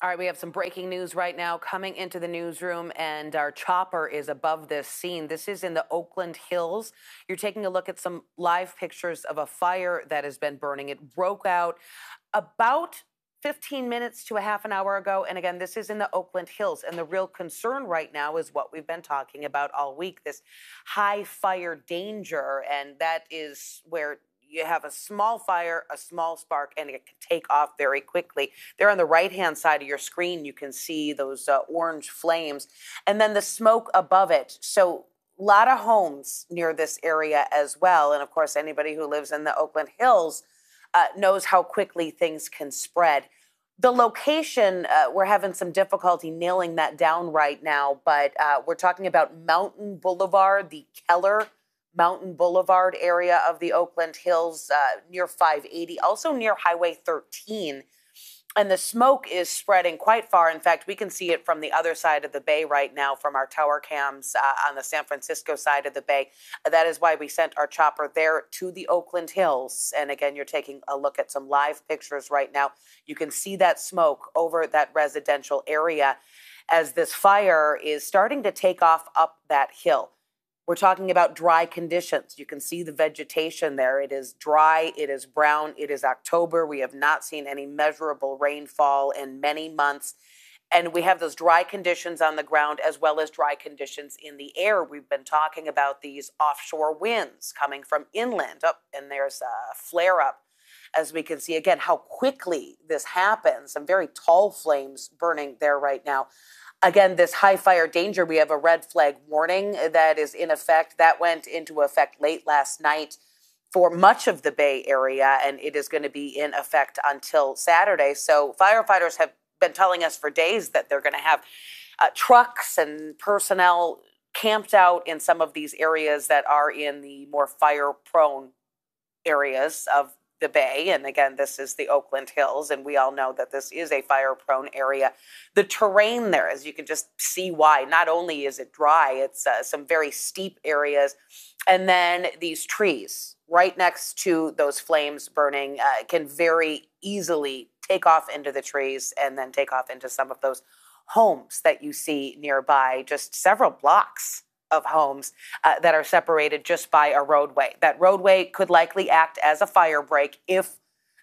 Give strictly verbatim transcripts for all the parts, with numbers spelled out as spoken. All right, we have some breaking news right now coming into the newsroom, and our chopper is above this scene. This is in the Oakland Hills. You're taking a look at some live pictures of a fire that has been burning. It broke out about fifteen minutes to a half an hour ago. And again, this is in the Oakland Hills. And the real concern right now is what we've been talking about all week, this high fire danger. And that is where you have a small fire, a small spark, and it can take off very quickly. There on the right-hand side of your screen, you can see those uh, orange flames, and then the smoke above it. So a lot of homes near this area as well. And, of course, anybody who lives in the Oakland Hills uh, knows how quickly things can spread. The location, uh, we're having some difficulty nailing that down right now, but uh, we're talking about Mountain Boulevard, the Keller Mountain Boulevard area of the Oakland Hills, uh, near five eighty, also near Highway thirteen. And the smoke is spreading quite far. In fact, we can see it from the other side of the bay right now from our tower cams uh, on the San Francisco side of the bay. That is why we sent our chopper there to the Oakland Hills. And again, you're taking a look at some live pictures right now. You can see that smoke over that residential area as this fire is starting to take off up that hill. We're talking about dry conditions. You can see the vegetation there. It is dry, it is brown, it is October. We have not seen any measurable rainfall in many months. And we have those dry conditions on the ground as well as dry conditions in the air. We've been talking about these offshore winds coming from inland. Oh, and there's a flare-up. As we can see, again, how quickly this happens. Some very tall flames burning there right now. Again, this high fire danger, we have a red flag warning that is in effect. That went into effect late last night for much of the Bay Area, and it is going to be in effect until Saturday. So firefighters have been telling us for days that they're going to have uh, trucks and personnel camped out in some of these areas that are in the more fire-prone areas of the Bay. And again, this is the Oakland Hills, and we all know that this is a fire-prone area. The terrain there, as you can just see why, not only is it dry, it's uh, some very steep areas. And then these trees right next to those flames burning uh, can very easily take off into the trees and then take off into some of those homes that you see nearby, just several blocks of homes uh, that are separated just by a roadway. That roadway could likely act as a fire break if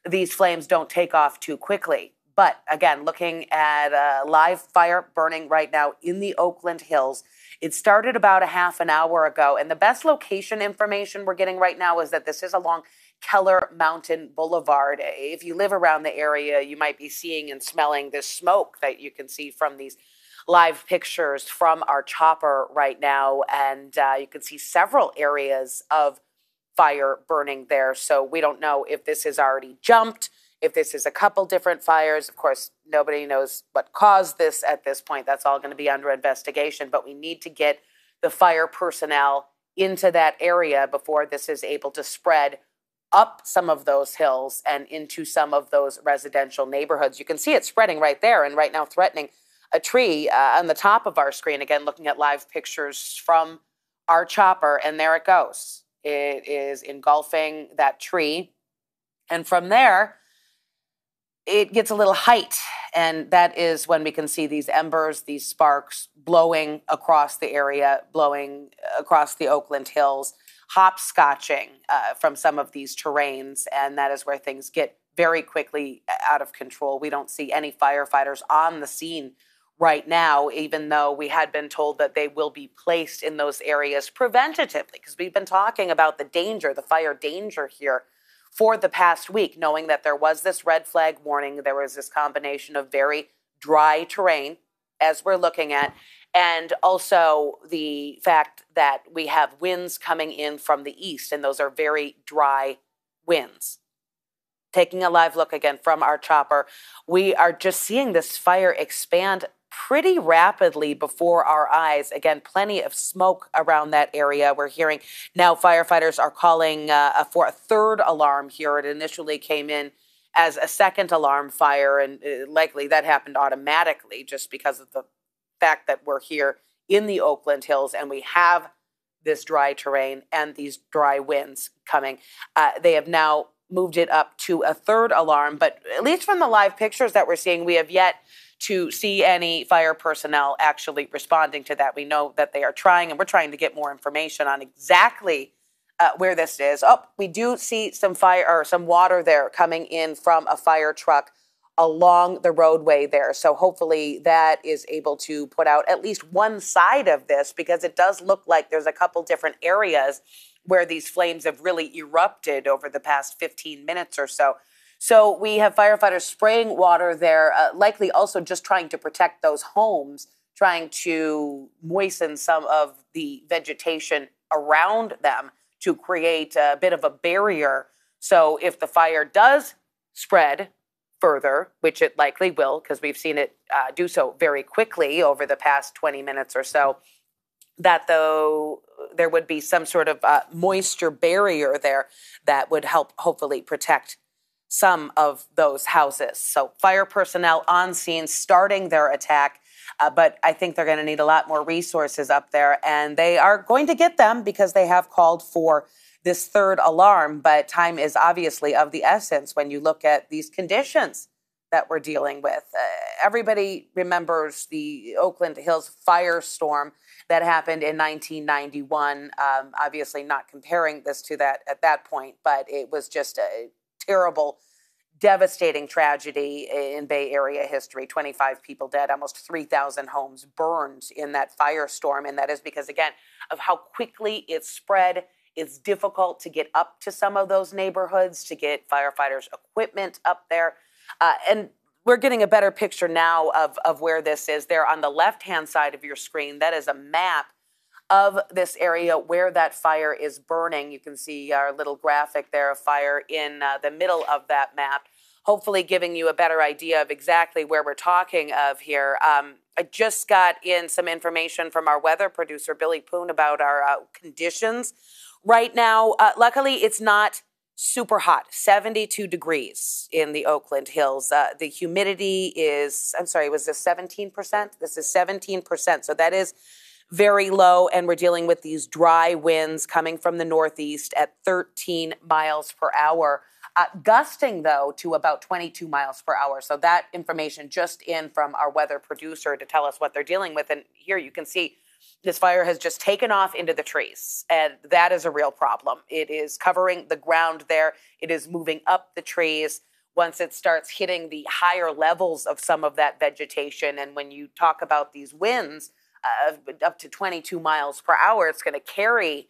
these flames don't take off too quickly. But again, looking at a live fire burning right now in the Oakland Hills. It started about a half an hour ago, and the best location information we're getting right now is that this is along Keller Mountain Boulevard. If you live around the area, you might be seeing and smelling this smoke that you can see from these live pictures from our chopper right now, and uh, you can see several areas of fire burning there. So we don't know if this has already jumped, if this is a couple different fires. Of course, nobody knows what caused this at this point. That's all going to be under investigation, but we need to get the fire personnel into that area before this is able to spread up some of those hills and into some of those residential neighborhoods. You can see it spreading right there and right now threatening a tree uh, on the top of our screen, again, looking at live pictures from our chopper, and there it goes. It is engulfing that tree. And from there, it gets a little height, and that is when we can see these embers, these sparks blowing across the area, blowing across the Oakland Hills, hopscotching uh, from some of these terrains, and that is where things get very quickly out of control. We don't see any firefighters on the scene right now, even though we had been told that they will be placed in those areas preventatively, because we've been talking about the danger, the fire danger here for the past week, knowing that there was this red flag warning. There was this combination of very dry terrain, as we're looking at, and also the fact that we have winds coming in from the east, and those are very dry winds. Taking a live look again from our chopper, we are just seeing this fire expand pretty rapidly before our eyes. Again, plenty of smoke around that area. We're hearing now firefighters are calling uh, for a third alarm here. It initially came in as a second alarm fire, and likely that happened automatically just because of the fact that we're here in the Oakland Hills and we have this dry terrain and these dry winds coming. Uh, they have now moved it up to a third alarm. But at least from the live pictures that we're seeing, we have yet to see any fire personnel actually responding to that. We know that they are trying, and we're trying to get more information on exactly uh, where this is. Oh, we do see some fire or some water there coming in from a fire truck along the roadway there. So hopefully that is able to put out at least one side of this, because it does look like there's a couple different areas where these flames have really erupted over the past fifteen minutes or so. So we have firefighters spraying water there, uh, likely also just trying to protect those homes, trying to moisten some of the vegetation around them to create a bit of a barrier. So if the fire does spread further, which it likely will, because we've seen it uh, do so very quickly over the past twenty minutes or so, that though there would be some sort of uh, moisture barrier there that would help hopefully protect some of those houses. So fire personnel on scene starting their attack, uh, but I think they're going to need a lot more resources up there, and they are going to get them because they have called for this third alarm. But time is obviously of the essence when you look at these conditions that we're dealing with. Uh, everybody remembers the Oakland Hills firestorm that happened in nineteen ninety-one. Um, obviously not comparing this to that at that point, but it was just a terrible, devastating tragedy in Bay Area history. twenty-five people dead, almost three thousand homes burned in that firestorm. And that is because, again, of how quickly it spread. It's difficult to get up to some of those neighborhoods, to get firefighters' equipment up there. Uh, and we're getting a better picture now of, of where this is. There on the left-hand side of your screen, that is a map of this area where that fire is burning. You can see our little graphic there of fire in uh, the middle of that map, hopefully giving you a better idea of exactly where we're talking of here. Um, I just got in some information from our weather producer, Billy Poon, about our uh, conditions right now. Uh, luckily, it's not super hot, seventy-two degrees in the Oakland Hills. Uh, the humidity is, I'm sorry, was this seventeen percent? This is seventeen percent. So that is very low, and we're dealing with these dry winds coming from the northeast at thirteen miles per hour. Uh, gusting, though, to about twenty-two miles per hour. So that information just in from our weather producer to tell us what they're dealing with. And here you can see this fire has just taken off into the trees, and that is a real problem. It is covering the ground there. It is moving up the trees once it starts hitting the higher levels of some of that vegetation. And when you talk about these winds, uh, up to twenty-two miles per hour, it's going to carry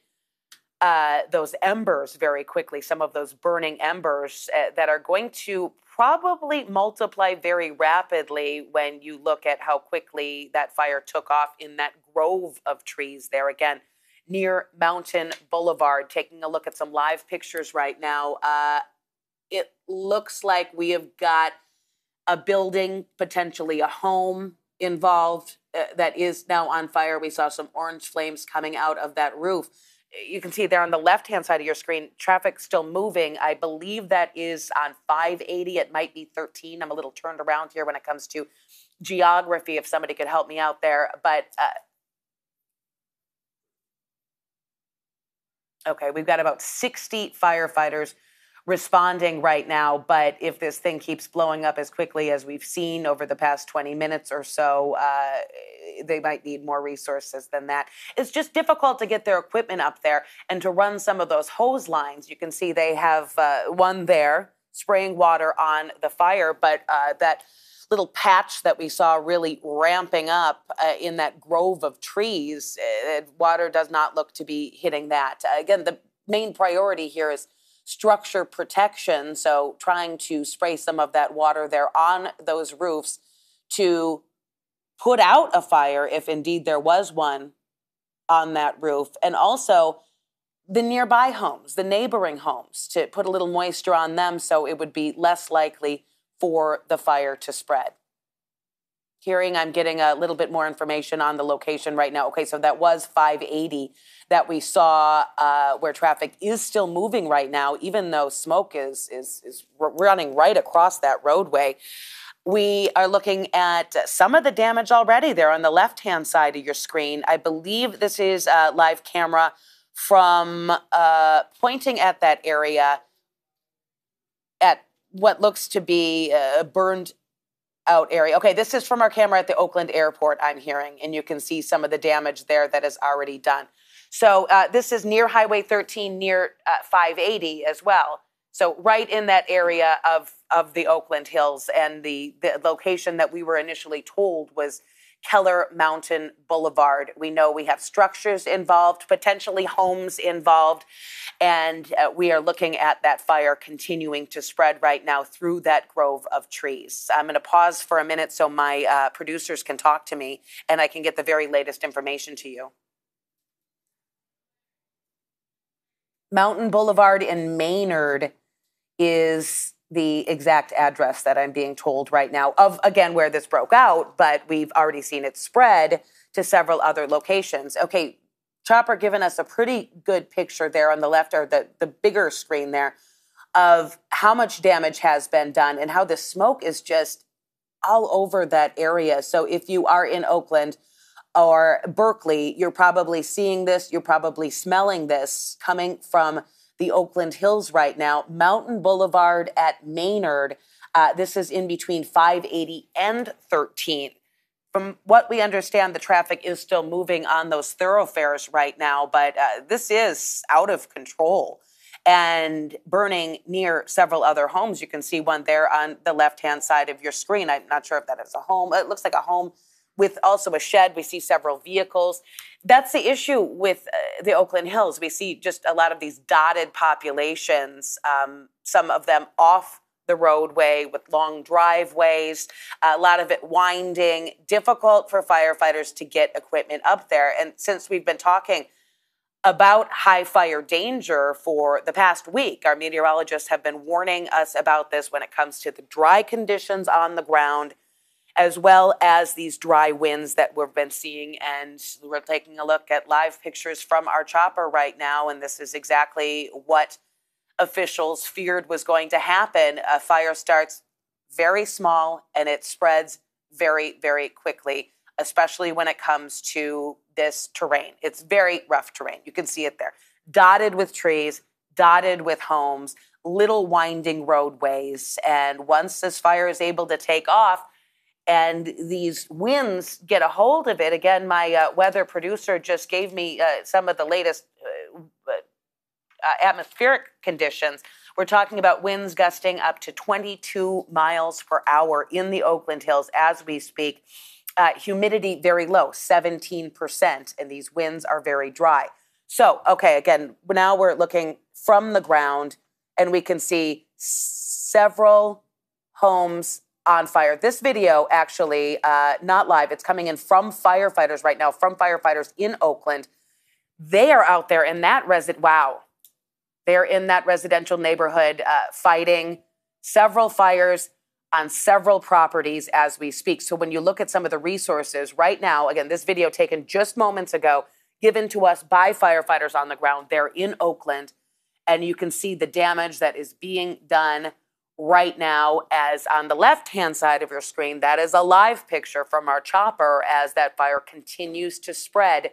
uh, those embers very quickly, some of those burning embers uh, that are going to probably multiply very rapidly when you look at how quickly that fire took off in that grove of trees there, again, near Mountain Boulevard. Taking a look at some live pictures right now, uh, it looks like we have got a building, potentially a home involved, uh, that is now on fire. We saw some orange flames coming out of that roof. You can see there on the left-hand side of your screen, traffic still moving. I believe that is on five eighty. It might be thirteen. I'm a little turned around here when it comes to geography, if somebody could help me out there. But, uh, okay, we've got about sixty firefighters responding right now. But if this thing keeps blowing up as quickly as we've seen over the past twenty minutes or so, uh, they might need more resources than that. It's just difficult to get their equipment up there and to run some of those hose lines. You can see they have uh, one there spraying water on the fire, but uh, that little patch that we saw really ramping up uh, in that grove of trees, uh, water does not look to be hitting that. Uh, again, the main priority here is structure protection, so trying to spray some of that water there on those roofs to put out a fire, if indeed there was one on that roof, and also the nearby homes, the neighboring homes, to put a little moisture on them so it would be less likely for the fire to spread. Hearing, I'm getting a little bit more information on the location right now. Okay, so that was five eighty that we saw, uh, where traffic is still moving right now, even though smoke is, is, is running right across that roadway. We are looking at some of the damage already there on the left-hand side of your screen. I believe this is a live camera from uh, pointing at that area at what looks to be a burned out area. Okay, this is from our camera at the Oakland airport, I'm hearing, and you can see some of the damage there that is already done. So uh, this is near Highway thirteen, near uh, five eighty as well. So right in that area of, of the Oakland Hills, and the, the location that we were initially told was Keller Mountain Boulevard. We know we have structures involved, potentially homes involved, and uh, we are looking at that fire continuing to spread right now through that grove of trees. I'm going to pause for a minute so my uh, producers can talk to me and I can get the very latest information to you. Mountain Boulevard in Maynard is the exact address that I'm being told right now of, again, where this broke out, but we've already seen it spread to several other locations. Okay, Chopper given us a pretty good picture there on the left, or the, the bigger screen there, of how much damage has been done and how the smoke is just all over that area. So if you are in Oakland or Berkeley, you're probably seeing this, you're probably smelling this coming from the Oakland Hills right now. Mountain Boulevard at Maynard. Uh, this is in between five eighty and thirteen. From what we understand, the traffic is still moving on those thoroughfares right now, but uh, this is out of control and burning near several other homes. You can see one there on the left-hand side of your screen. I'm not sure if that is a home. It looks like a home with also a shed. We see several vehicles. That's the issue with uh, the Oakland Hills. We see just a lot of these dotted populations, um, some of them off the roadway with long driveways, a lot of it winding, difficult for firefighters to get equipment up there. And since we've been talking about high fire danger for the past week, our meteorologists have been warning us about this when it comes to the dry conditions on the ground, as well as these dry winds that we've been seeing. And we're taking a look at live pictures from our chopper right now, and this is exactly what officials feared was going to happen. A fire starts very small, and it spreads very, very quickly, especially when it comes to this terrain. It's very rough terrain. You can see it there. Dotted with trees, dotted with homes, little winding roadways. And once this fire is able to take off, and these winds get a hold of it. Again, my uh, weather producer just gave me uh, some of the latest uh, uh, atmospheric conditions. We're talking about winds gusting up to twenty-two miles per hour in the Oakland Hills as we speak. Uh, humidity very low, seventeen percent, and these winds are very dry. So, okay, again, now we're looking from the ground, and we can see several homes on fire. This video, actually, uh, not live, it's coming in from firefighters right now, from firefighters in Oakland. They are out there in that resident, wow. They're in that residential neighborhood uh, fighting several fires on several properties as we speak. So when you look at some of the resources right now, again, this video taken just moments ago, given to us by firefighters on the ground, they're in Oakland, and you can see the damage that is being done right now. As on the left-hand side of your screen, that is a live picture from our chopper as that fire continues to spread